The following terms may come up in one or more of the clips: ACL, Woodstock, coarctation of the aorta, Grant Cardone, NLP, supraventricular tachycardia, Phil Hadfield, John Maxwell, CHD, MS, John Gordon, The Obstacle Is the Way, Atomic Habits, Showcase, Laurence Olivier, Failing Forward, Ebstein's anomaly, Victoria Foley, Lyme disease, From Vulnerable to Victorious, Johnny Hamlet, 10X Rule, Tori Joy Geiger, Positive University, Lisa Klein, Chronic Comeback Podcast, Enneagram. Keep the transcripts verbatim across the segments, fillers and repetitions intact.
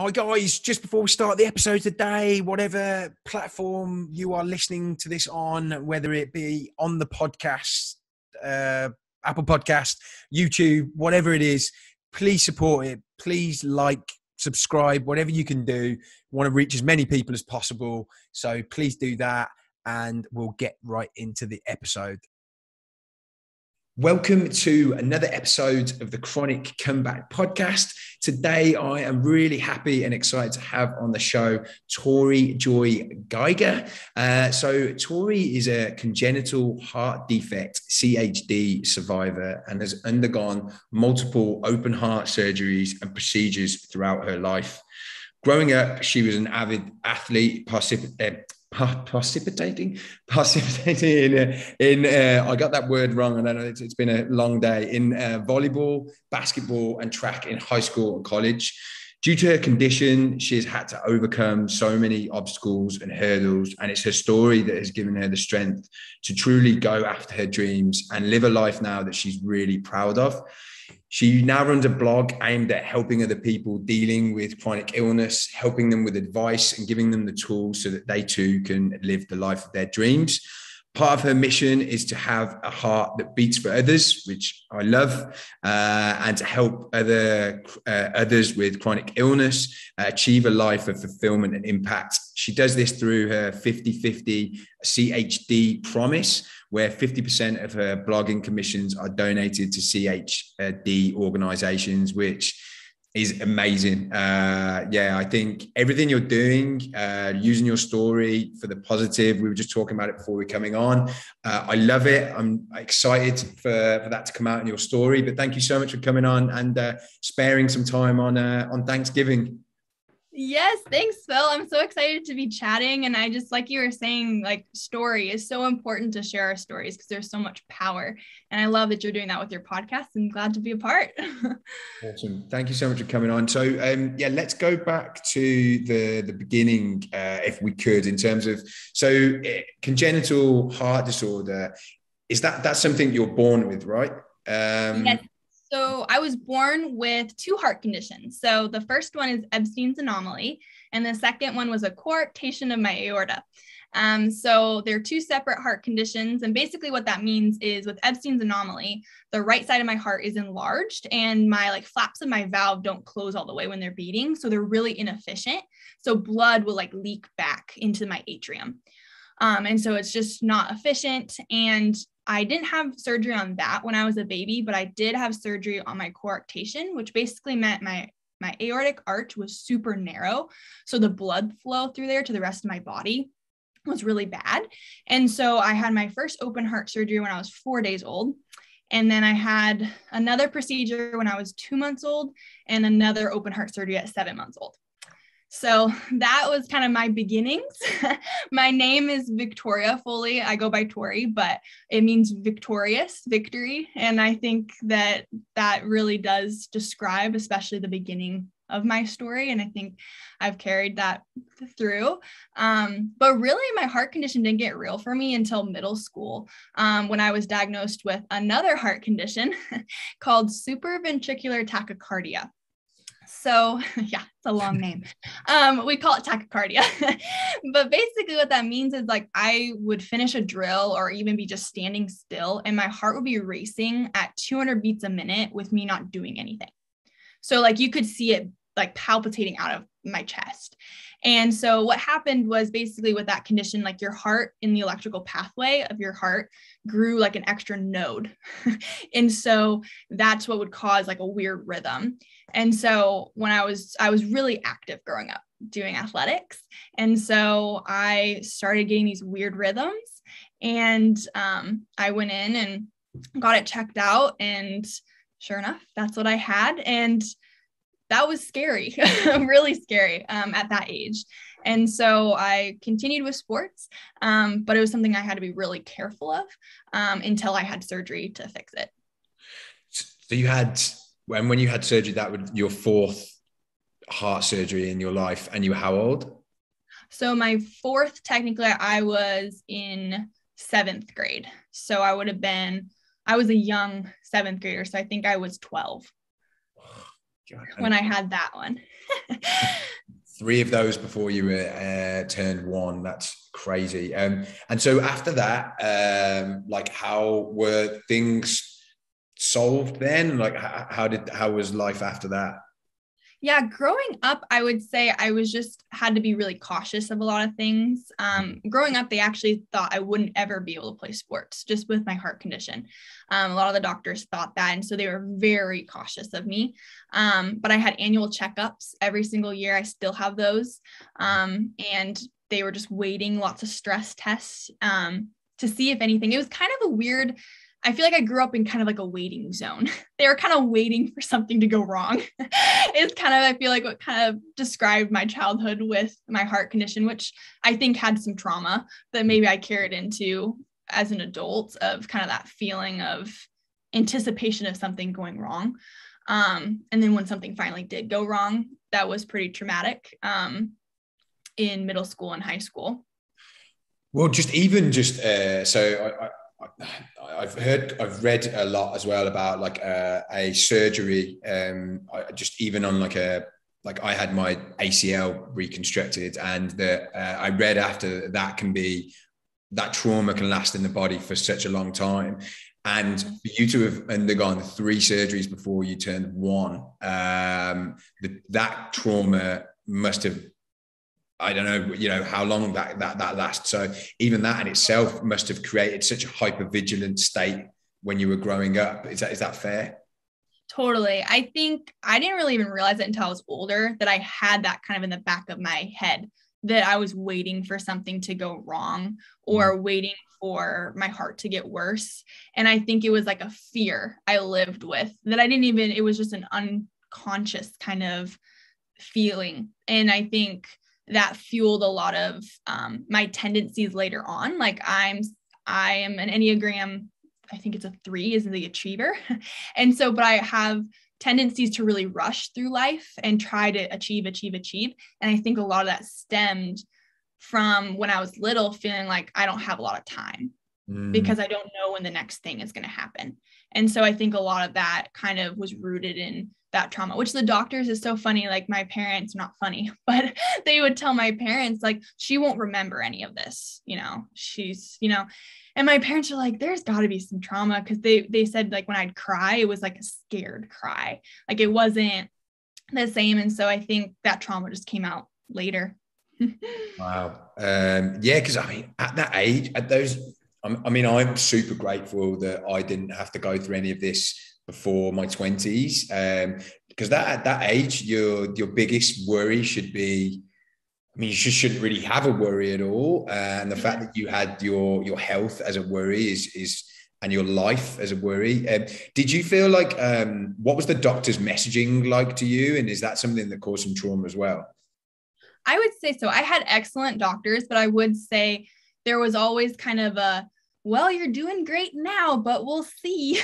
Hi guys, just before we start the episode today, whatever platform you are listening to this on, whether it be on the podcast, uh, Apple Podcast, YouTube, whatever it is, please support it. Please like, subscribe, whatever you can do. We want to reach as many people as possible. So please do that and we'll get right into the episode. Welcome to another episode of the Chronic Comeback Podcast. Today, I am really happy and excited to have on the show Tori Joy Geiger. Uh, so Tori is a congenital heart defect C H D survivor and has undergone multiple open heart surgeries and procedures throughout her life. Growing up, she was an avid athlete, participating. precipitating precipitating in, uh, in uh, I got that word wrong, and I know it's, it's been a long day, in uh, volleyball, basketball and track in high school and college. Due to her condition, she has had to overcome so many obstacles and hurdles, and it's her story that has given her the strength to truly go after her dreams and live a life now that she's really proud of. She now runs a blog aimed at helping other people dealing with chronic illness, helping them with advice and giving them the tools so that they too can live the life of their dreams. Part of her mission is to have a heart that beats for others, which I love, uh, and to help other uh, others with chronic illness uh, achieve a life of fulfillment and impact. She does this through her fifty fifty C H D promise, where fifty percent of her blogging commissions are donated to C H D organizations, which is amazing. Uh, yeah, I think everything you're doing, uh, using your story for the positive, we were just talking about it before we were coming on. Uh, I love it. I'm excited for, for that to come out in your story, but thank you so much for coming on and uh, sparing some time on uh, on Thanksgiving. Yes, thanks, Phil. I'm so excited to be chatting. And I just, like you were saying, like story is so important to share our stories because there's so much power. And I love that you're doing that with your podcast. I'm glad to be a part. Awesome. Thank you so much for coming on. So um, yeah, let's go back to the, the beginning, uh, if we could, in terms of, so uh, congenital heart disorder, is that, that's something you're born with, right? Um, yes. So I was born with two heart conditions. So the first one is Ebstein's anomaly, and the second one was a coarctation of my aorta. Um, so they're two separate heart conditions. And basically what that means is with Ebstein's anomaly, the right side of my heart is enlarged and my like flaps of my valve don't close all the way when they're beating. So they're really inefficient. So blood will like leak back into my atrium. Um, and so it's just not efficient. And I didn't have surgery on that when I was a baby, but I did have surgery on my coarctation, which basically meant my, my aortic arch was super narrow. So the blood flow through there to the rest of my body was really bad. And so I had my first open heart surgery when I was four days old. And then I had another procedure when I was two months old and another open heart surgery at seven months old. So that was kind of my beginnings. My name is Victoria Foley. I go by Tori, but it means victorious, victory. And I think that that really does describe, especially the beginning of my story. And I think I've carried that through. Um, but really my heart condition didn't get real for me until middle school, um, when I was diagnosed with another heart condition called supraventricular tachycardia. So yeah, it's a long name. Um, we call it tachycardia, but basically what that means is like, I would finish a drill or even be just standing still and my heart would be racing at two hundred beats a minute with me not doing anything. So like you could see it like palpitating out of my chest. And so what happened was basically with that condition, like your heart in the electrical pathway of your heart grew like an extra node. And so that's what would cause like a weird rhythm. And so when I was, I was really active growing up doing athletics. And so I started getting these weird rhythms and um, I went in and got it checked out. And sure enough, that's what I had. And that was scary, really scary um, at that age. And so I continued with sports, um, but it was something I had to be really careful of um, until I had surgery to fix it. So you had, when, when you had surgery, that was your fourth heart surgery in your life, and you were how old? So my fourth, technically, I was in seventh grade. So I would have been, I was a young seventh grader. So I think I was twelve. God. When I had that one. Three of those before you were uh, turned one. That's crazy. Um, and so after that, um, like how were things solved then? Like how, how did, how was life after that? Yeah. Growing up, I would say I was just had to be really cautious of a lot of things. Um, growing up, they actually thought I wouldn't ever be able to play sports just with my heart condition. Um, a lot of the doctors thought that. And so they were very cautious of me. Um, but I had annual checkups every single year. I still have those. Um, and they were just waiting, lots of stress tests um, to see if anything. It was kind of a weird, I feel like I grew up in kind of like a waiting zone. They were kind of waiting for something to go wrong. It's kind of, I feel like what kind of described my childhood with my heart condition, which I think had some trauma that maybe I carried into as an adult, of kind of that feeling of anticipation of something going wrong. Um, and then when something finally did go wrong, that was pretty traumatic um, in middle school and high school. Well, just even just, uh, so I, I I've heard, I've read a lot as well about like uh, a surgery, um, I just even on like a, like I had my A C L reconstructed, and the, uh, I read after that can be, that trauma can last in the body for such a long time. And for you to have undergone three surgeries before you turned one, um, the, that trauma must have, I don't know, you know, how long that, that, that lasts. So even that in itself must have created such a hypervigilant state when you were growing up. Is that, is that fair? Totally. I think I didn't really even realize it until I was older that I had that kind of in the back of my head, that I was waiting for something to go wrong or mm. waiting for my heart to get worse. And I think it was like a fear I lived with that I didn't even, it was just an unconscious kind of feeling. And I think that fueled a lot of um, my tendencies later on. Like I'm, I am an Enneagram, I think it's a three, is the achiever. And so, but I have tendencies to really rush through life and try to achieve, achieve, achieve. And I think a lot of that stemmed from when I was little, feeling like I don't have a lot of time mm. because I don't know when the next thing is going to happen. And so I think a lot of that kind of was rooted in that trauma, which the doctors is so funny. Like my parents, not funny, but they would tell my parents like, she won't remember any of this, you know, she's, you know, and my parents are like, there's gotta be some trauma. Cause they, they said like, when I'd cry, it was like a scared cry. Like it wasn't the same. And so I think that trauma just came out later. Wow. Um, yeah. Cause I mean, at that age, at those, I mean, I'm super grateful that I didn't have to go through any of this before my twenties, um, because that at that age, your your biggest worry should be, I mean, you just shouldn't really have a worry at all. And the yeah. fact that you had your your health as a worry is is and your life as a worry. Um, did you feel like um, what was the doctor's messaging like to you, and is that something that caused some trauma as well? I would say so. I had excellent doctors, but I would say there was always kind of a, well, you're doing great now, but we'll see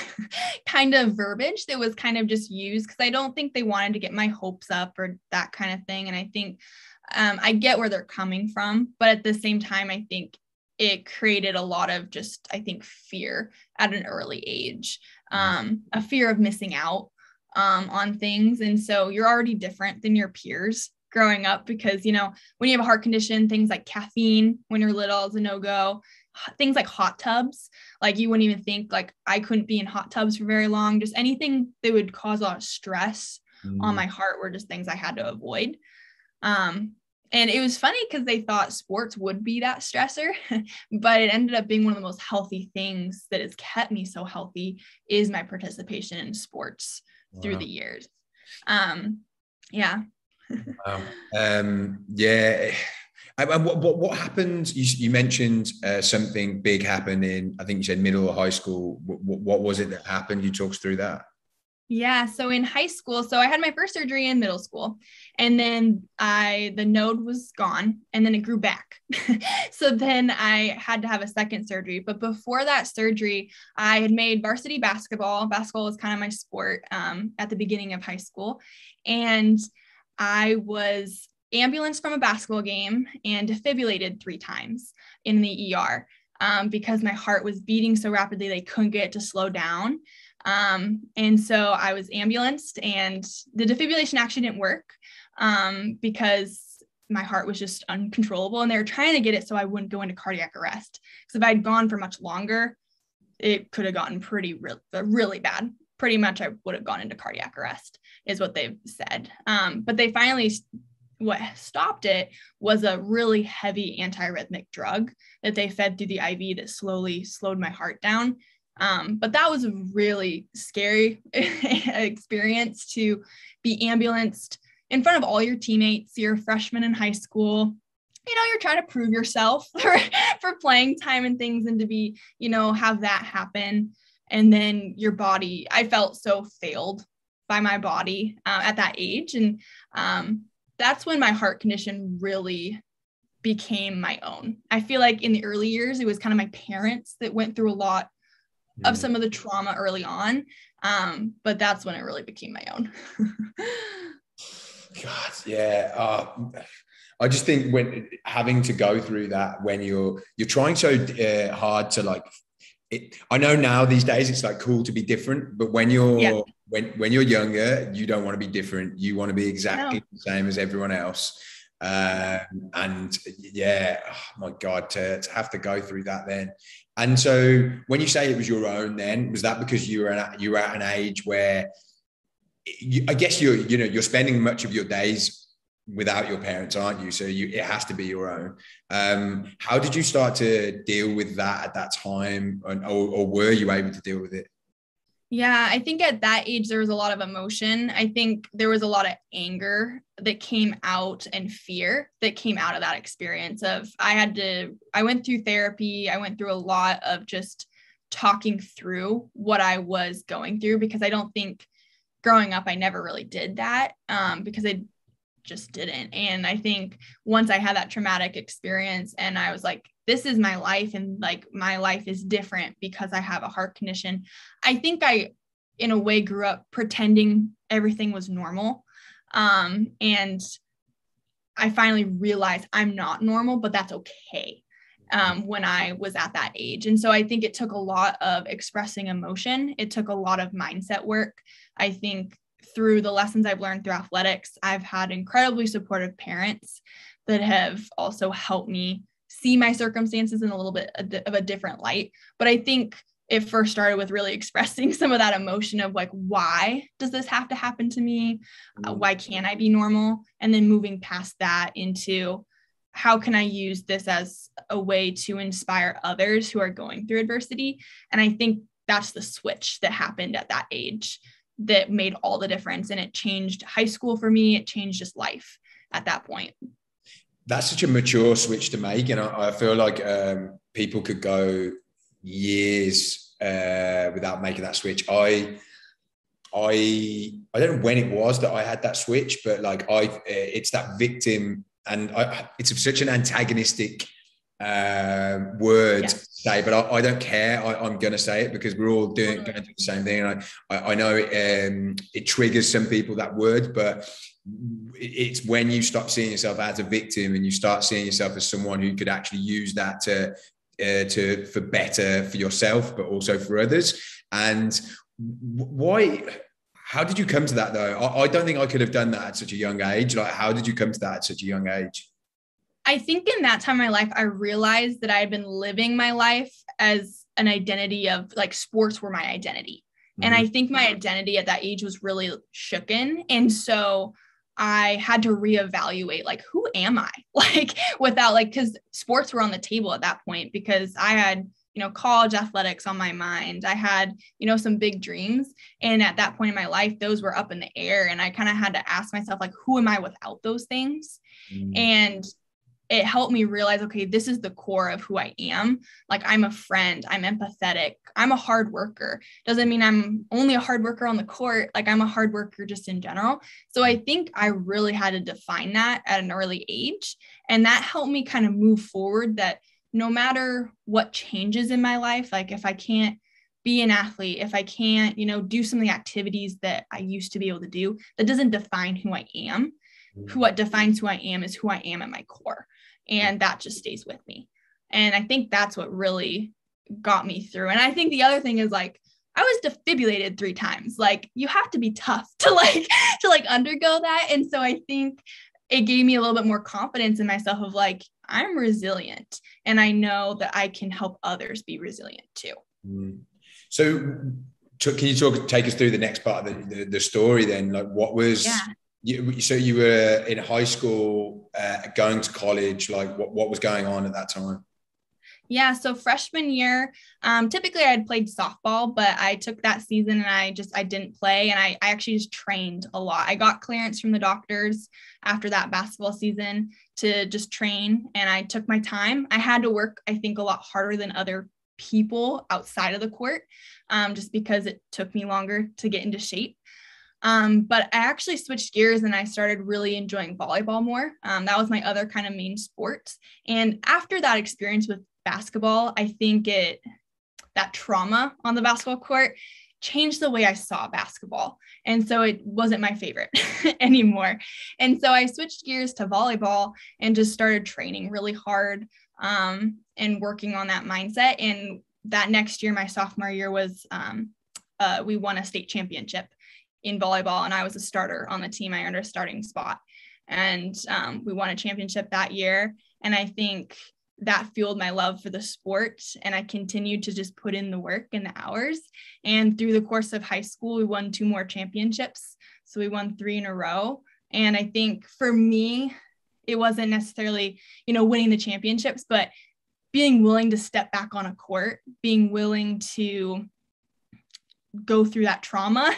kind of verbiage that was kind of just used, because I don't think they wanted to get my hopes up or that kind of thing. And I think um, I get where they're coming from, but at the same time, I think it created a lot of just, I think, fear at an early age, um, a fear of missing out um, on things. And so you're already different than your peers growing up, because, you know, when you have a heart condition, things like caffeine when you're little is a no-go. Things like hot tubs, like you wouldn't even think, like I couldn't be in hot tubs for very long. Just anything that would cause a lot of stress mm. on my heart were just things I had to avoid. Um, and it was funny because they thought sports would be that stressor, but it ended up being one of the most healthy things that has kept me so healthy is my participation in sports wow. through the years. Um, yeah. wow. um, yeah. And what, what, what happened? You, you mentioned uh, something big happened in, I think you said middle or high school. What, what was it that happened? You talked through that. Yeah. So in high school, so I had my first surgery in middle school, and then I, the node was gone, and then it grew back. So then I had to have a second surgery. But before that surgery, I had made varsity basketball. Basketball was kind of my sport um, at the beginning of high school. And I was ambulanced from a basketball game and defibrillated three times in the E R um, because my heart was beating so rapidly they couldn't get it to slow down. Um, and so I was ambulanced, and the defibrillation actually didn't work um, because my heart was just uncontrollable, and they were trying to get it so I wouldn't go into cardiac arrest. Because if I'd gone for much longer, it could have gotten pretty re- really bad. Pretty much I would have gone into cardiac arrest is what they've said. Um, but they finally, what stopped it was a really heavy antiarrhythmic drug that they fed through the I V that slowly slowed my heart down. Um, but that was a really scary experience, to be ambulanced in front of all your teammates. You're a freshman in high school, you know, you're trying to prove yourself for, for playing time and things, and to be, you know, have that happen. And then your body, I felt so failed by my body uh, at that age. And um, that's when my heart condition really became my own. I feel like in the early years, it was kind of my parents that went through a lot mm. of some of the trauma early on. Um, but that's when it really became my own. God, yeah. Uh, I just think when having to go through that, when you're you're trying so uh, hard to like, it, I know now these days it's like cool to be different, but when you're yeah. when when you're younger, you don't want to be different. You want to be exactly no. the same as everyone else. Um, and yeah, oh my God, to, to have to go through that then. And so when you say it was your own, then was that because you were at, you were at an age where you, I guess you're you know you're spending much of your days without your parents, aren't you? So you, it has to be your own. Um, how did you start to deal with that at that time? And, or, or were you able to deal with it? Yeah, I think at that age, there was a lot of emotion. I think there was a lot of anger that came out and fear that came out of that experience of, I had to, I went through therapy. I went through a lot of just talking through what I was going through, because I don't think growing up, I never really did that um, because I just didn't. And I think once I had that traumatic experience and I was like, this is my life, and like my life is different because I have a heart condition, I think I, in a way, grew up pretending everything was normal. Um, and I finally realized I'm not normal, but that's okay. Um, when I was at that age. And so I think it took a lot of expressing emotion. It took a lot of mindset work. I think through the lessons I've learned through athletics, I've had incredibly supportive parents that have also helped me see my circumstances in a little bit of a different light. But I think it first started with really expressing some of that emotion of like, why does this have to happen to me? Uh, why can't I be normal? And then moving past that into how can I use this as a way to inspire others who are going through adversity? And I think that's the switch that happened at that age that made all the difference. And it changed high school for me. It changed just life at that point. That's such a mature switch to make. And I, I feel like um, people could go years uh, without making that switch. I, I, I don't know when it was that I had that switch, but like I, it's that victim, and I, it's such an antagonistic Um, word yes. to say, but I, I don't care. I, I'm going to say it because we're all doing going to do the same thing. And I, I, I know it, um, it triggers some people, that word, but it's when you stop seeing yourself as a victim and you start seeing yourself as someone who could actually use that to, uh, to for better for yourself, but also for others. And why? How did you come to that though? I, I don't think I could have done that at such a young age. Like, how did you come to that at such a young age? I think in that time of my life, I realized that I had been living my life as an identity of like sports were my identity. Mm-hmm. And I think my identity at that age was really shooken. And so I had to reevaluate, like, who am I? Like without like, cause sports were on the table at that point, because I had, you know, college athletics on my mind. I had, you know, some big dreams. And at that point in my life, those were up in the air. And I kind of had to ask myself, like, who am I without those things? Mm-hmm. And it helped me realize, okay, this is the core of who I am. Like, I'm a friend, I'm empathetic, I'm a hard worker. Doesn't mean I'm only a hard worker on the court. Like, I'm a hard worker just in general. So I think I really had to define that at an early age. And that helped me kind of move forward, that no matter what changes in my life, like if I can't be an athlete, if I can't, you know, do some of the activities that I used to be able to do, that doesn't define who I am. Who, what defines who I am is who I am at my core. And that just stays with me. And I think that's what really got me through. And I think the other thing is, like, I was defibrillated three times. Like, you have to be tough to like, to like undergo that. And so I think it gave me a little bit more confidence in myself of like, I'm resilient and I know that I can help others be resilient too. Mm. So can you talk, take us through the next part of the, the, the story then? Like what was, yeah. you, so you were in high school, uh, going to college, like what, what was going on at that time? Yeah. So freshman year, um, typically I'd played softball, but I took that season and I just, I didn't play. And I, I actually just trained a lot. I got clearance from the doctors after that basketball season to just train. And I took my time. I had to work, I think, a lot harder than other people outside of the court, um, just because it took me longer to get into shape. Um, but I actually switched gears and I started really enjoying volleyball more. Um, that was my other kind of main sport. And after that experience with basketball, I think it, that trauma on the basketball court changed the way I saw basketball. And so it wasn't my favorite anymore. And so I switched gears to volleyball and just started training really hard um, and working on that mindset. And that next year, my sophomore year was, um, uh, we won a state championship in volleyball and I was a starter on the team. I earned a starting spot and um, we won a championship that year. And I think that fueled my love for the sport. And I continued to just put in the work and the hours. And through the course of high school, we won two more championships. So we won three in a row. And I think for me, it wasn't necessarily, you know, winning the championships, but being willing to step back on a court, being willing to go through that trauma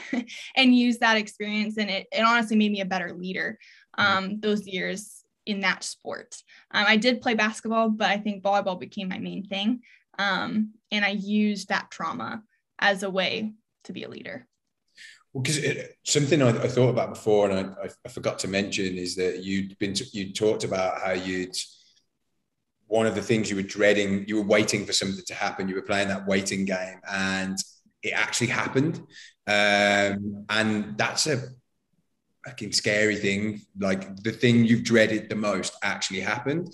and use that experience. And it, it honestly made me a better leader um, those years in that sport. Um, I did play basketball, but I think volleyball became my main thing. Um, and I used that trauma as a way to be a leader. Well, because something I, I thought about before, and I, I forgot to mention, is that you'd been, t- you talked about how you'd, one of the things you were dreading, you were waiting for something to happen. You were playing that waiting game and it actually happened. Um, and that's a, fucking scary thing, like the thing you've dreaded the most actually happened.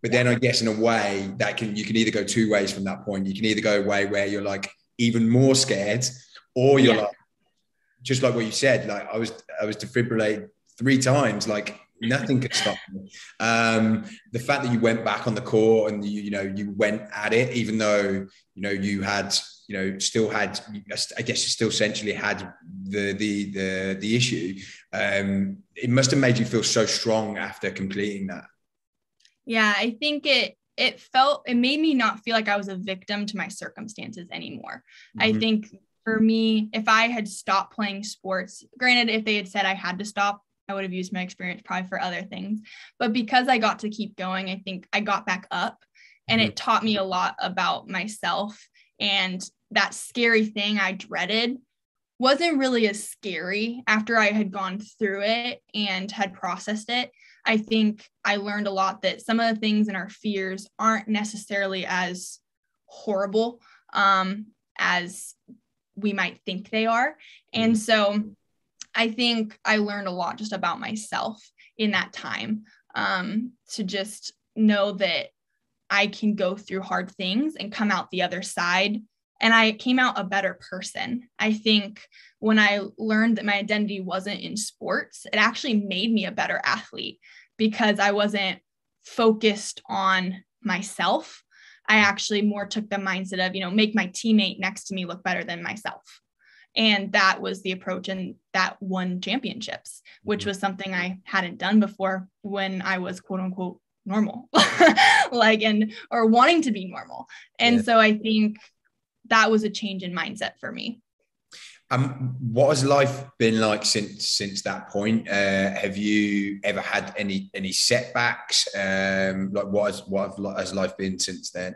But then I guess in a way that can, you can either go two ways from that point. You can either go a way where you're like even more scared, or you're yeah. like, just like what you said, like I was, I was defibrillated three times, like nothing could stop me. Um, the fact that you went back on the court and you, you know, you went at it, even though, you know, you had, you know, still had, I guess you still essentially had the, the, the, the issue. Um, it must've made you feel so strong after completing that. Yeah, I think it, it felt, it made me not feel like I was a victim to my circumstances anymore. Mm-hmm. I think for me, if I had stopped playing sports, granted, if they had said I had to stop, I would have used my experience probably for other things, but because I got to keep going, I think I got back up and mm-hmm. it taught me a lot about myself. And that scary thing I dreaded wasn't really as scary after I had gone through it and had processed it. I think I learned a lot that some of the things in our fears aren't necessarily as horrible um, as we might think they are. And so I think I learned a lot just about myself in that time um, to just know that I can go through hard things and come out the other side. And I came out a better person. I think when I learned that my identity wasn't in sports, it actually made me a better athlete because I wasn't focused on myself. I actually more took the mindset of, you know, make my teammate next to me look better than myself. And that was the approach, and that won championships, which was something I hadn't done before when I was quote unquote normal, like, and, or wanting to be normal. And yeah. so I think that was a change in mindset for me. Um, what has life been like since since that point? Uh, have you ever had any any setbacks? Um, like what has what have, has life been since then?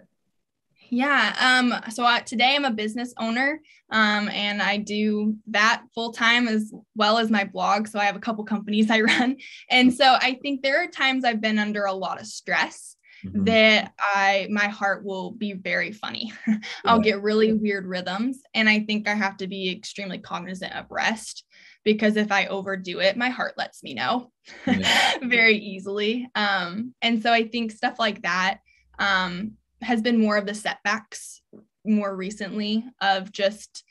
Yeah. Um, so I, today I'm a business owner, um, and I do that full time as well as my blog. So I have a couple companies I run, and so I think there are times I've been under a lot of stress. Mm-hmm. that I, my heart will be very funny. I'll get really weird rhythms. And I think I have to be extremely cognizant of rest because if I overdo it, my heart lets me know yeah. very easily. Um, and so I think stuff like that um, has been more of the setbacks more recently of just,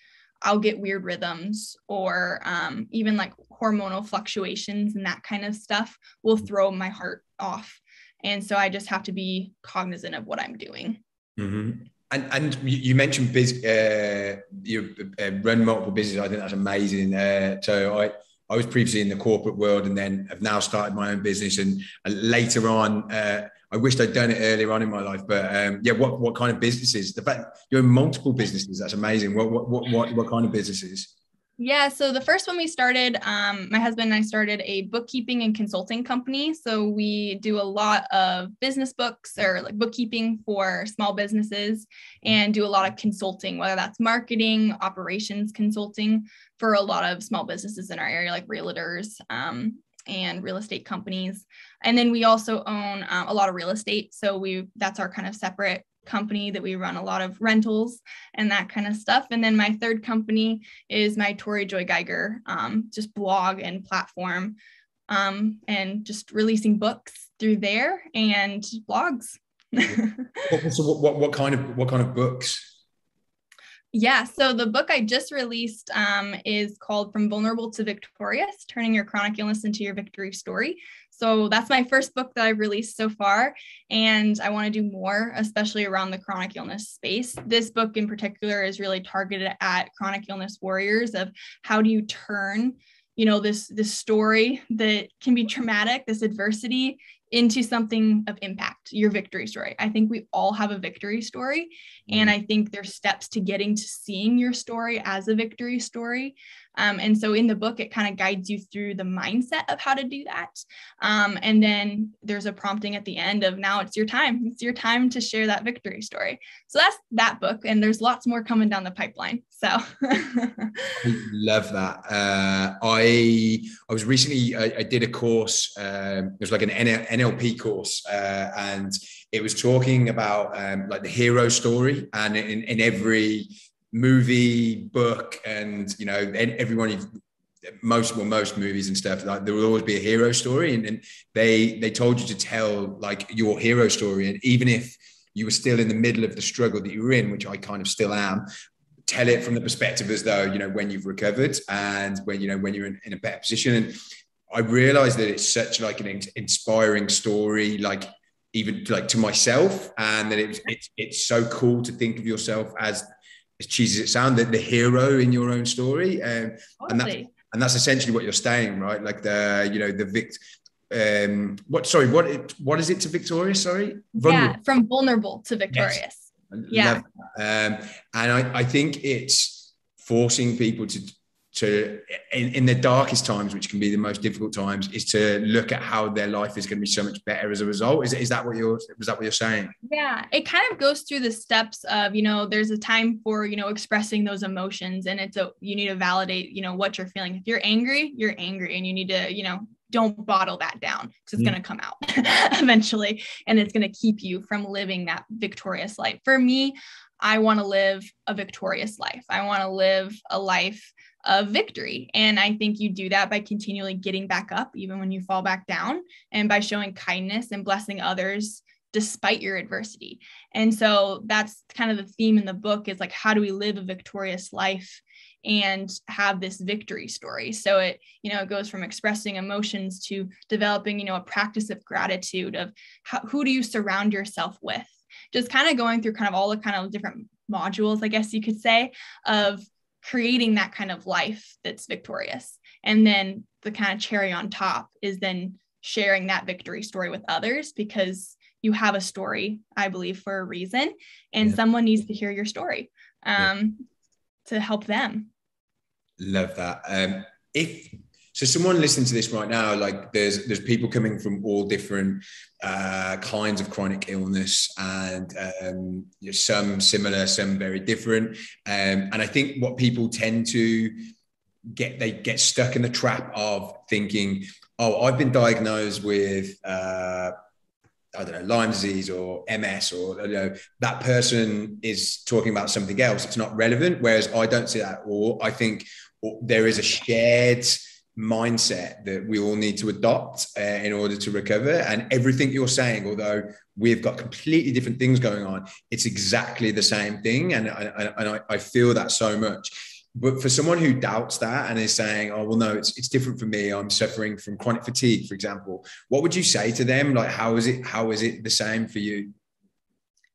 I'll get weird rhythms, or um, even like hormonal fluctuations and that kind of stuff will throw my heart off. And so I just have to be cognizant of what I'm doing. Mm-hmm. And and you mentioned biz, uh, you uh, run multiple businesses. I think that's amazing. Uh, so I, I was previously in the corporate world and then have now started my own business. And, and later on, uh, I wished I'd done it earlier on in my life. But um, yeah, what what kind of businesses? The fact you're in multiple businesses, that's amazing. What what what what, what kind of businesses? Yeah, so the first one we started, um, my husband and I started a bookkeeping and consulting company. So we do a lot of business books or like bookkeeping for small businesses and do a lot of consulting, whether that's marketing, operations consulting for a lot of small businesses in our area, like realtors um, and real estate companies. And then we also own um, a lot of real estate. So we that's our kind of separate company that we run a lot of rentals and that kind of stuff. And then my third company is my Tori Joy Geiger, um, just blog and platform, um, and just releasing books through there and blogs. So what, what, what kind of, what kind of books? Yeah. So the book I just released um, is called From Vulnerable to Victorious, Turning Your Chronic Illness into Your Victory Story. So that's my first book that I've released so far. And I want to do more, especially around the chronic illness space. This book in particular is really targeted at chronic illness warriors of how do you turn, you know, this, this story that can be traumatic, this adversity, into something of impact, your victory story. I think we all have a victory story. And I think there's steps to getting to seeing your story as a victory story. Um, and so in the book, it kind of guides you through the mindset of how to do that. Um, and then there's a prompting at the end of now it's your time. It's your time to share that victory story. So that's that book. And there's lots more coming down the pipeline. So love that. Uh, I I was recently, I, I did a course. Um, it was like an N L P course. Uh, and it was talking about um, like the hero story, and in, in every movie, book, and you know, everyone, most well, most movies and stuff, like there will always be a hero story, and, and they they told you to tell like your hero story, and even if you were still in the middle of the struggle that you were in, which I kind of still am, tell it from the perspective as though you know when you've recovered and when you know when you're in, in a better position. And I realized that it's such like an in- inspiring story, like even like to myself, and that it's it's it's so cool to think of yourself as, as cheesy as it sounds, that the hero in your own story. Um, and that's, and that's essentially what you're saying, right? Like the, you know, the vict, um, what, sorry, what, it, what is it to victorious? Sorry. Vulnerable. Yeah. From vulnerable to victorious. Yes. Yeah. Um, and I, I think it's forcing people to, to in, in the darkest times, which can be the most difficult times, is to look at how their life is going to be so much better as a result. Is, is that what you're, was that what you're saying? Yeah. It kind of goes through the steps of, you know, there's a time for, you know, expressing those emotions, and it's a, you need to validate, you know, what you're feeling. If you're angry, you're angry, and you need to, you know, don't bottle that down, because it's mm. going to come out eventually, and it's going to keep you from living that victorious life. For me, I want to live a victorious life. I want to live a life of victory. And I think you do that by continually getting back up, even when you fall back down, and by showing kindness and blessing others despite your adversity. And so that's kind of the theme in the book, is like, how do we live a victorious life and have this victory story? So it, you know, it goes from expressing emotions to developing, you know, a practice of gratitude, of how, who do you surround yourself with? Just kind of going through kind of all the kind of different modules, I guess you could say, of creating that kind of life that's victorious. And then the kind of cherry on top is then sharing that victory story with others, because you have a story, I believe, for a reason, and yeah. someone needs to hear your story um, yeah. to help them. Love that. Um, if so, someone listening to this right now, like there's there's people coming from all different uh, kinds of chronic illness, and um, you know, some similar, some very different. Um, and I think what people tend to get, they get stuck in the trap of thinking, oh, I've been diagnosed with, uh, I don't know, Lyme disease or M S, or you know, that person is talking about something else. It's not relevant. Whereas I don't see that at all. I think there is a shared mindset that we all need to adopt uh, in order to recover. And everything you're saying, although we've got completely different things going on, it's exactly the same thing. And, and, and I, I feel that so much. But for someone who doubts that and is saying, oh, well, no, it's it's different for me. I'm suffering from chronic fatigue, for example. What would you say to them? Like, how is it, how is it the same for you?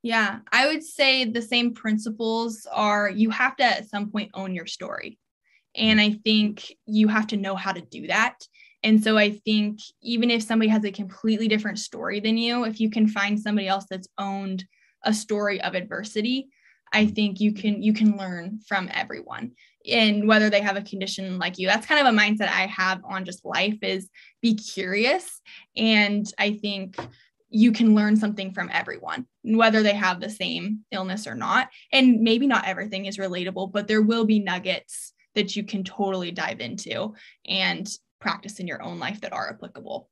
Yeah, I would say the same principles are, you have to at some point own your story. And I think you have to know how to do that. And so I think even if somebody has a completely different story than you, if you can find somebody else that's owned a story of adversity, I think you can, you can learn from everyone, and whether they have a condition like you. That's kind of a mindset I have on just life, is be curious. And I think you can learn something from everyone, whether they have the same illness or not. And maybe not everything is relatable, but there will be nuggets that you can totally dive into and practice in your own life that are applicable.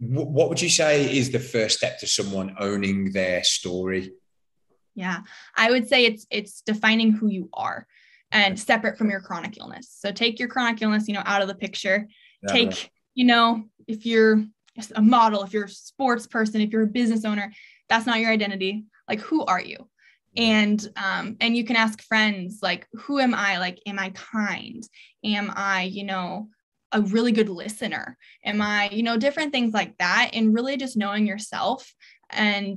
What would you say is the first step to someone owning their story? Yeah, I would say it's it's defining who you are, and separate from your chronic illness. So take your chronic illness, you know, out of the picture. Yeah. Take, you know, if you're a model, if you're a sports person, if you're a business owner, that's not your identity. Like, who are you? And, um, and you can ask friends, like, who am I? Like, am I kind? Am I, you know, a really good listener? Am I, you know, different things like that. And really just knowing yourself. And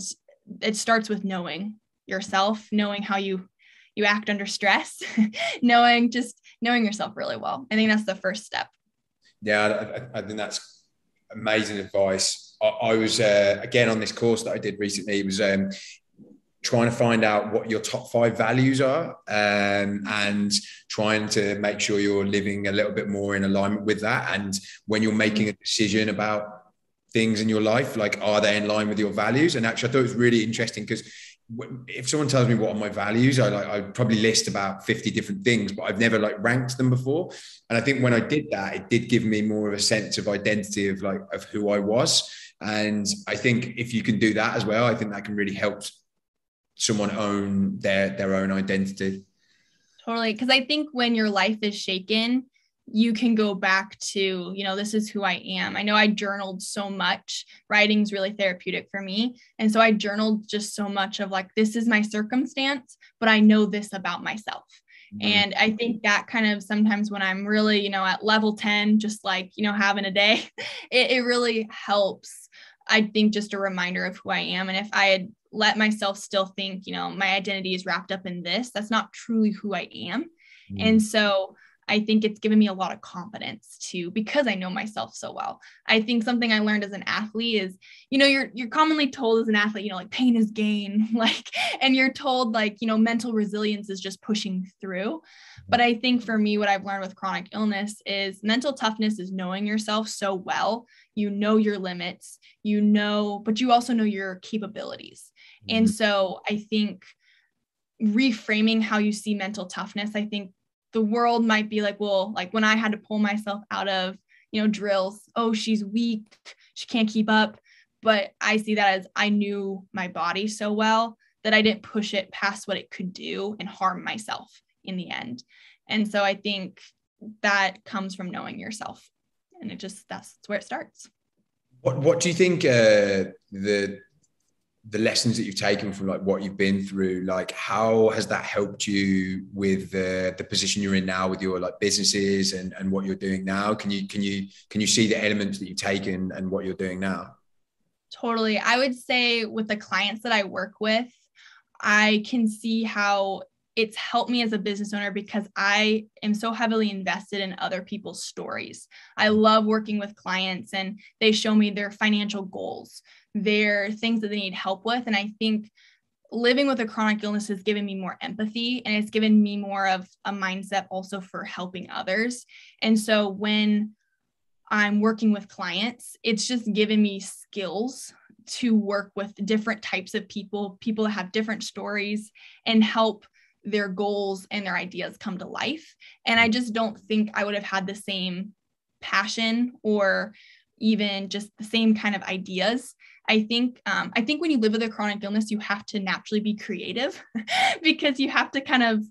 it starts with knowing yourself, knowing how you, you act under stress, knowing, just knowing yourself really well. I think that's the first step. Yeah. I, I think that's amazing advice. I, I was, uh, again, on this course that I did recently, it was, um, trying to find out what your top five values are, um, and trying to make sure you're living a little bit more in alignment with that. And when you're making a decision about things in your life, like, are they in line with your values? And actually, I thought it was really interesting, because if someone tells me what are my values, I like, I probably list about fifty different things, but I've never like ranked them before. And I think when I did that, it did give me more of a sense of identity of like, of who I was. And I think if you can do that as well, I think that can really help someone own their, their own identity. Totally. Cause I think when your life is shaken, you can go back to, you know, this is who I am. I know I journaled so much. Writing's really therapeutic for me. And so I journaled just so much of like, this is my circumstance, but I know this about myself. Mm-hmm. And I think that kind of sometimes when I'm really, you know, at level ten, just like, you know, having a day, it, it really helps. I think just a reminder of who I am. And if I had let myself still think, you know, my identity is wrapped up in this, that's not truly who I am. Mm. And so I think it's given me a lot of confidence too, because I know myself so well. I think something I learned as an athlete is, you know, you're, you're commonly told as an athlete, you know, like pain is gain, like, and you're told like, you know, mental resilience is just pushing through. But I think for me, what I've learned with chronic illness is mental toughness is knowing yourself so well. You know your limits, you know, but you also know your capabilities. And so I think reframing how you see mental toughness, I think the world might be like, well, like when I had to pull myself out of, you know, drills, oh, she's weak, she can't keep up. But I see that as I knew my body so well that I didn't push it past what it could do and harm myself in the end. And so I think that comes from knowing yourself. And it just, that's where it starts. What, what do you think uh, the... the lessons that you've taken from like what you've been through, like how has that helped you with the, the position you're in now with your like businesses and, and what you're doing now? Can you, can you, can you see the elements that you've taken and what you're doing now? Totally. I would say with the clients that I work with, I can see how it's helped me as a business owner, because I am so heavily invested in other people's stories. I love working with clients and they show me their financial goals, their things that they need help with. And I think living with a chronic illness has given me more empathy, and it's given me more of a mindset also for helping others. And so when I'm working with clients, it's just given me skills to work with different types of people, people that have different stories, and help their goals and their ideas come to life. And I just don't think I would have had the same passion or even just the same kind of ideas. I think, um, I think when you live with a chronic illness, you have to naturally be creative because you have to kind of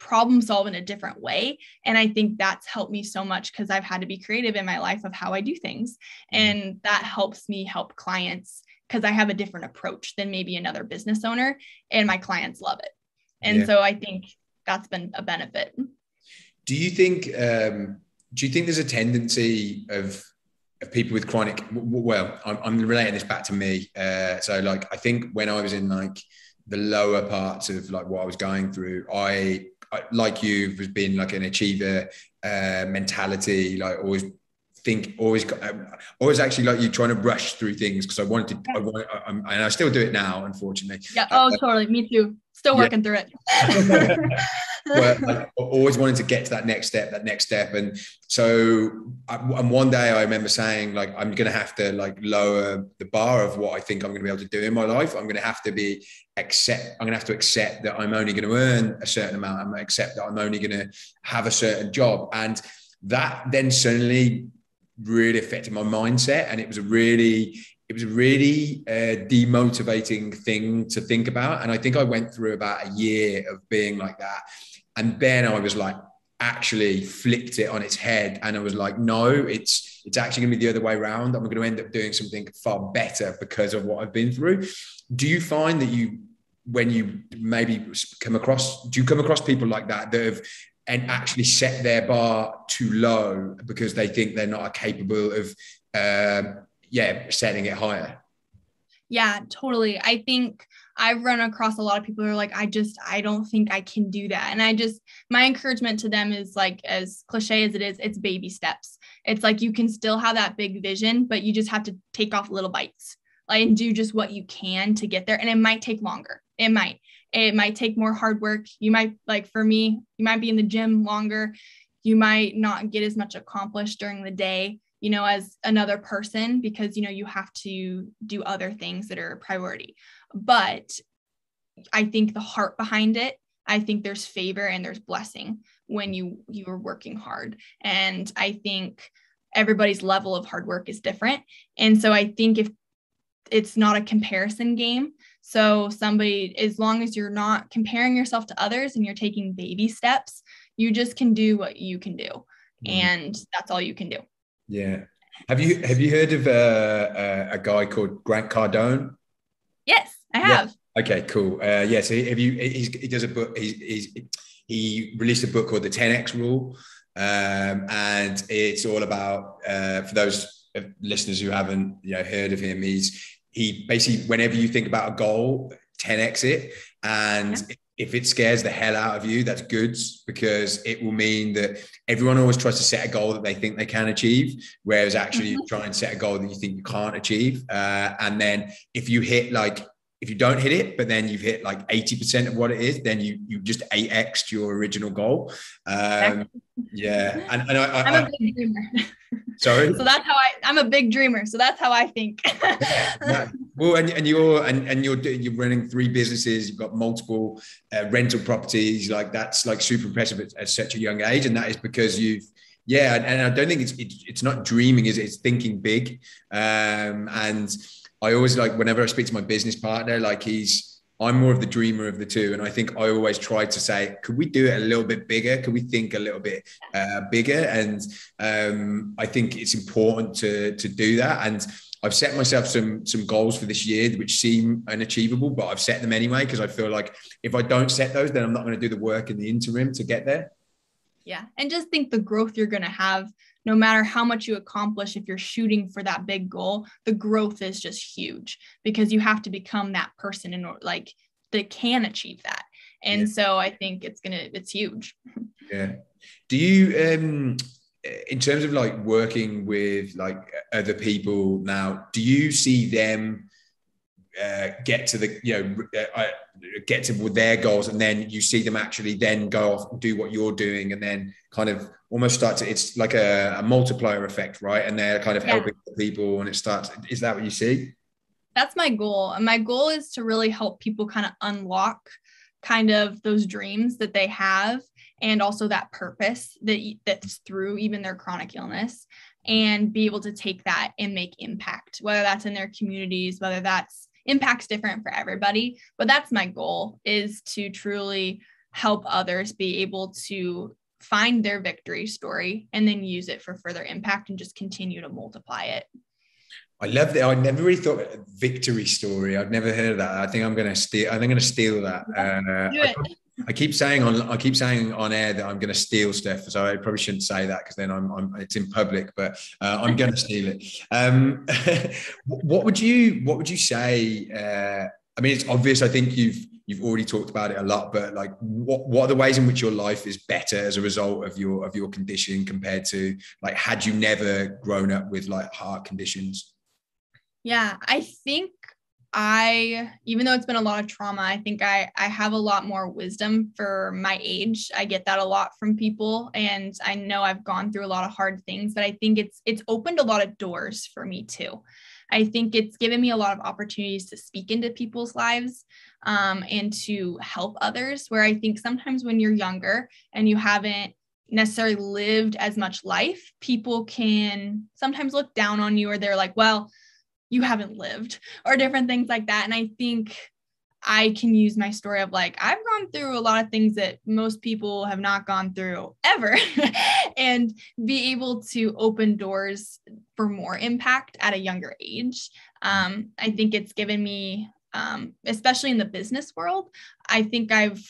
problem solve in a different way. And I think that's helped me so much, because I've had to be creative in my life of how I do things. And that helps me help clients, because I have a different approach than maybe another business owner, and my clients love it. And yeah. So I think that's been a benefit. Do you think, um, do you think there's a tendency of, of people with chronic, well, I'm, I'm relating this back to me. Uh, so like, I think when I was in like the lower parts of like what I was going through, I, I like you was being like an achiever uh, mentality, like always think always, always actually like you trying to rush through things. Cause I wanted to, I wanted, I, I'm, and I still do it now, unfortunately. Yeah. Oh, uh, totally. Me too. Still working yeah. through it. But I always wanted to get to that next step, that next step. And so, and one day I remember saying like, I'm going to have to like lower the bar of what I think I'm going to be able to do in my life. I'm going to have to be accept, I'm going to have to accept that I'm only going to earn a certain amount. I'm going to accept that I'm only going to have a certain job. And that then suddenly really affected my mindset. And it was a really, it was a really uh, demotivating thing to think about. And I think I went through about a year of being like that. And then I was like, actually flipped it on its head. And I was like, no, it's, it's actually gonna be the other way around. I'm going to end up doing something far better because of what I've been through. Do you find that you, when you maybe come across, do you come across people like that that have and actually set their bar too low because they think they're not capable of, um, yeah, setting it higher? Yeah, totally. I think I've run across a lot of people who are like, I just, I don't think I can do that. And I just, my encouragement to them is like, as cliche as it is, it's baby steps. It's like, you can still have that big vision, but you just have to take off little bites, like, and do just what you can to get there. And it might take longer. It might, it might take more hard work. You might, like for me, you might be in the gym longer. You might not get as much accomplished during the day, you know, as another person, because, you know, you have to do other things that are a priority. But I think the heart behind it, I think there's favor and there's blessing when you, you are working hard. And I think everybody's level of hard work is different. And so I think if it's not a comparison game, so somebody, as long as you're not comparing yourself to others and you're taking baby steps, you just can do what you can do. Mm. And that's all you can do. Yeah. Have you, have you heard of uh, a guy called Grant Cardone? Yes, I have. Yeah. Okay, cool. Uh, yeah. So have you, he's, he does a book, he's, he's, he released a book called the ten X Rule. Um, and it's all about, uh, for those listeners who haven't, you know, heard of him, he's, he basically, whenever you think about a goal, ten X it. And yeah. if it scares the hell out of you, that's good, because it will mean that everyone always tries to set a goal that they think they can achieve, whereas actually mm-hmm. you try and set a goal that you think you can't achieve. Uh, and then if you hit like, if you don't hit it, but then you've hit like eighty percent of what it is, then you you just eight X'd your original goal. Um, yeah. And, and I, I, I'm a big dreamer. Sorry? So that's how I, I'm a big dreamer. So that's how I think. yeah, no. Well, and, and you're, and, and you're, you're running three businesses, you've got multiple uh, rental properties. Like that's like super impressive at, at such a young age. And that is because you've, yeah. And, and I don't think it's, it's, it's not dreaming, is it? It's thinking big. Um, and I always like, whenever I speak to my business partner, like he's, I'm more of the dreamer of the two. And I think I always try to say, could we do it a little bit bigger? Could we think a little bit uh, bigger? And um, I think it's important to, to do that. And I've set myself some, some goals for this year, which seem unachievable, but I've set them anyway, because I feel like if I don't set those, then I'm not going to do the work in the interim to get there. Yeah. And just think the growth you're going to have, no matter how much you accomplish, if you're shooting for that big goal, the growth is just huge, because you have to become that person in order, like that can achieve that. And yeah. so I think it's going to, it's huge. Yeah. Do you, um, in terms of like working with like other people now, do you see them uh, get to the, you know, uh, get to their goals, and then you see them actually then go off and do what you're doing, and then kind of almost start to, it's like a, a multiplier effect, right? And they're kind of yeah. helping people, and it starts, is that what you see? That's my goal. And my goal is to really help people kind of unlock kind of those dreams that they have, and also that purpose that that's through even their chronic illness, and be able to take that and make impact, whether that's in their communities, whether that's impact's different for everybody. But that's my goal, is to truly help others be able to find their victory story and then use it for further impact and just continue to multiply it. I love that. I never really thought of a victory story. I've never heard of that. I think I'm going to steal, I think I'm going to steal that. Uh, I keep saying on I keep saying on air that I'm going to steal stuff, so I probably shouldn't say that because then I'm, I'm it's in public. But uh, I'm going to steal it. Um, what would you What would you say? Uh, I mean, it's obvious. I think you've you've already talked about it a lot. But like, what what are the ways in which your life is better as a result of your of your condition compared to like had you never grown up with like heart conditions? Yeah, I think. I, even though it's been a lot of trauma, I think I, I have a lot more wisdom for my age. I get that a lot from people, and I know I've gone through a lot of hard things, but I think it's, it's opened a lot of doors for me too. I think it's given me a lot of opportunities to speak into people's lives, um, and to help others, where I think sometimes when you're younger and you haven't necessarily lived as much life, people can sometimes look down on you, or they're like, well, you haven't lived, or different things like that. And I think I can use my story of like, I've gone through a lot of things that most people have not gone through ever and be able to open doors for more impact at a younger age. Um, I think it's given me, um, especially in the business world, I think I've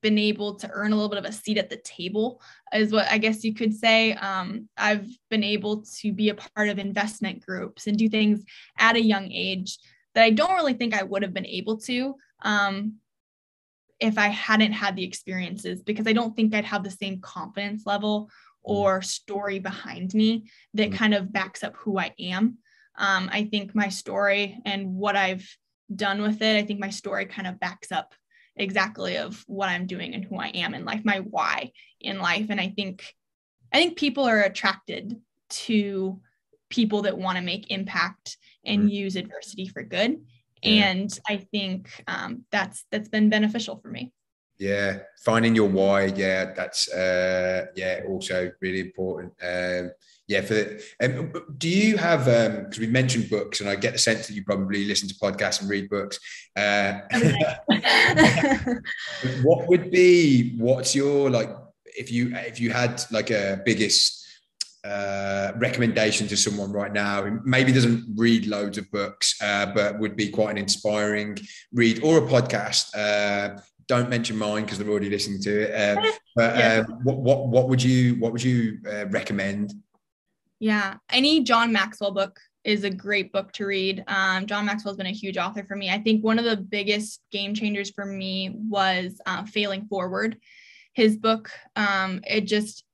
been able to earn a little bit of a seat at the table is what I guess you could say. Um, I've been able to be a part of investment groups and do things at a young age that I don't really think I would have been able to um, if I hadn't had the experiences, because I don't think I'd have the same confidence level or story behind me that mm-hmm. kind of backs up who I am. Um, I think my story and what I've done with it, I think my story kind of backs up exactly of what I'm doing and who I am in life, my why in life. And I think, I think people are attracted to people that want to make impact and mm. use adversity for good. Yeah. And I think um, that's, that's been beneficial for me. Yeah. Finding your why. Yeah. That's uh, yeah. Also really important. Um, yeah. For the, um, do you have, um, cause we mentioned books, and I get the sense that you probably listen to podcasts and read books. Uh, what would be, what's your, like, if you, if you had like a biggest uh, recommendation to someone right now, who maybe doesn't read loads of books, uh, but would be quite an inspiring read or a podcast, uh, don't mention mine because they've already listened to it. Uh, but yeah. um, what, what what would you what would you uh, recommend? Yeah, any John Maxwell book is a great book to read. Um, John Maxwell has been a huge author for me. I think one of the biggest game changers for me was uh, Failing Forward. His book, um, it just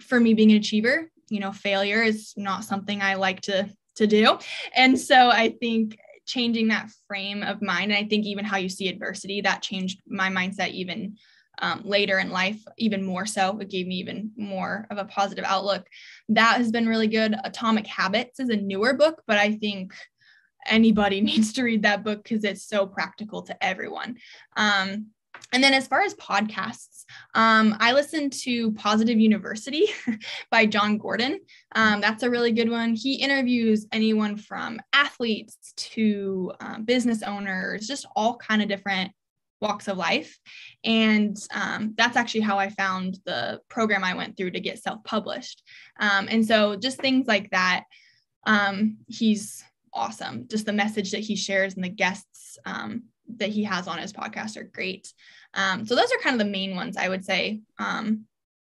for me being an achiever, you know, failure is not something I like to to do, and so I think changing that frame of mind. And I think even how you see adversity, that changed my mindset even um, later in life, even more so. It gave me even more of a positive outlook. That has been really good. Atomic Habits is a newer book, but I think anybody needs to read that book because it's so practical to everyone. Um, and then as far as podcasts, um, I listen to Positive University by John Gordon. Um, that's a really good one. He interviews anyone from athletes to um, business owners, just all kind of different walks of life. And um, that's actually how I found the program I went through to get self-published. Um, and so just things like that. Um, he's awesome. Just the message that he shares and the guests um, that he has on his podcast are great. Um, so those are kind of the main ones I would say um,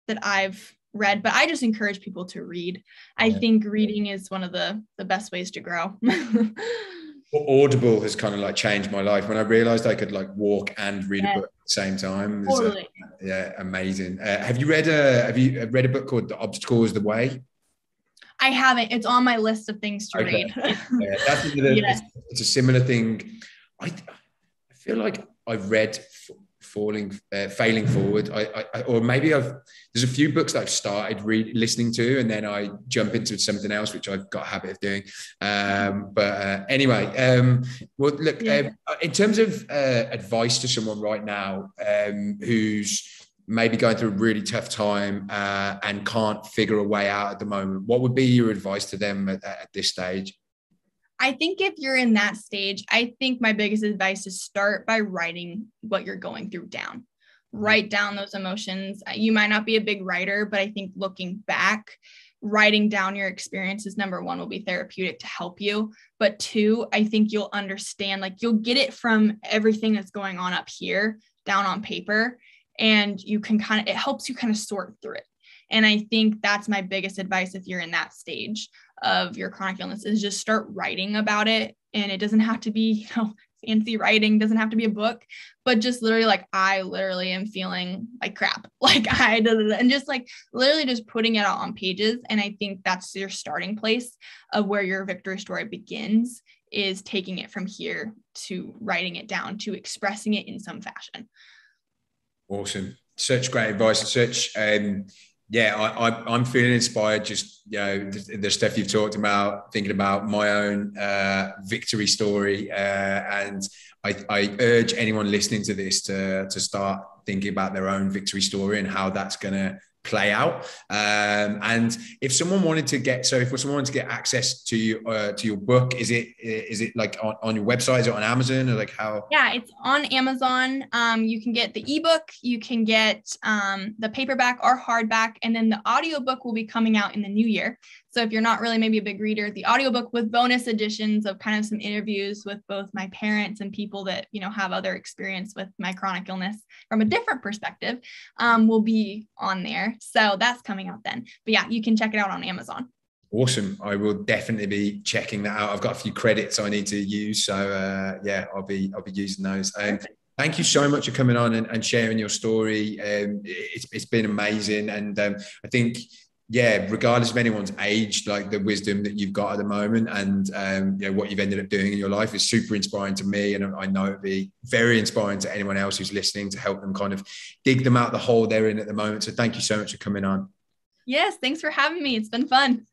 that I've read, but I just encourage people to read. I yeah. think reading is one of the, the best ways to grow. Well, Audible has kind of like changed my life when I realized I could like walk and read yeah. a book at the same time. Totally. A, yeah. Amazing. Uh, have you read a, have you read a book called The Obstacle Is the Way? I haven't. It's on my list of things to okay. read. yeah, that's another, yeah. It's a similar thing. I, I feel like I've read falling, uh, failing forward. I, I, or maybe I've, there's a few books that I've started read, listening to, and then I jump into something else, which I've got a habit of doing. Um, but uh, anyway, um, well, look, yeah. um, in terms of uh, advice to someone right now um, who's maybe going through a really tough time uh, and can't figure a way out at the moment, what would be your advice to them at, at this stage? I think if you're in that stage, I think my biggest advice is start by writing what you're going through down. Write down those emotions. You might not be a big writer, but I think looking back, writing down your experiences, number one, will be therapeutic to help you. But two, I think you'll understand, like you'll get it from everything that's going on up here, down on paper. and you can kind of, it helps you kind of sort through it. And I think that's my biggest advice if you're in that stage of your chronic illness, is just start writing about it. And it doesn't have to be, you know, fancy writing, doesn't have to be a book, but just literally like, I literally am feeling like crap, like I, da, da, da, and just like literally just putting it out on pages. And I think that's your starting place of where your victory story begins, is taking it from here to writing it down, to expressing it in some fashion. Awesome. Such great advice. Such, um, yeah, I, I, I'm feeling inspired. Just, you know, the, the stuff you've talked about, thinking about my own uh, victory story. Uh, and I, I urge anyone listening to this to, to start thinking about their own victory story and how that's going to play out. Um, and if someone wanted to get, so if someone wanted to get access to uh, to your book, is it, is it like on, on your website? Is it on Amazon, or like how? Yeah, it's on Amazon. Um, you can get the ebook, you can get um, the paperback or hardback, and then the audiobook will be coming out in the new year. So if you're not really maybe a big reader, the audiobook with bonus editions of kind of some interviews with both my parents and people that, you know, have other experience with my chronic illness from a different perspective, um, will be on there. So that's coming out then. But yeah, you can check it out on Amazon. Awesome. I will definitely be checking that out. I've got a few credits I need to use. So uh, yeah, I'll be, I'll be using those. Um, Thank you so much for coming on and, and sharing your story. Um, it's, it's been amazing. And um, I think, yeah, regardless of anyone's age, like the wisdom that you've got at the moment and um, you know, what you've ended up doing in your life is super inspiring to me. And I know it'd be very inspiring to anyone else who's listening, to help them kind of dig them out the hole they're in at the moment. So thank you so much for coming on. Yes, thanks for having me. It's been fun.